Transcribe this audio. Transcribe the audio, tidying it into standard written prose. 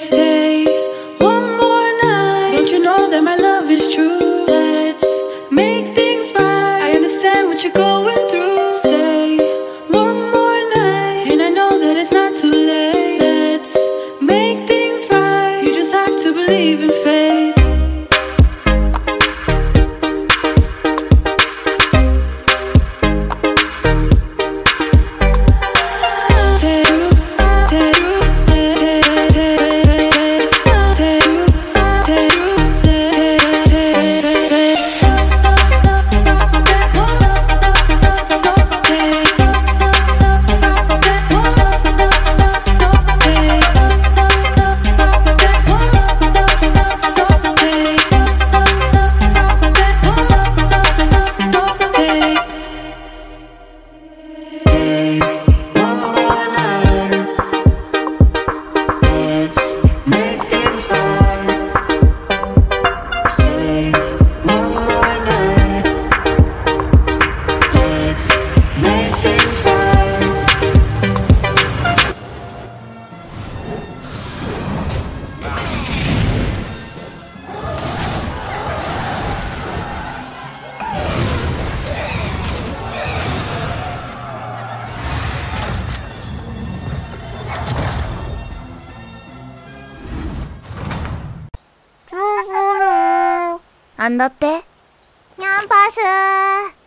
stay one more night. Don't you know that my love is true? Let's make things right. I understand what you're going through. Stay one more night, and I know that it's not too late. Let's make things right. You just have to believe in faith.なんだって？ニャンパス。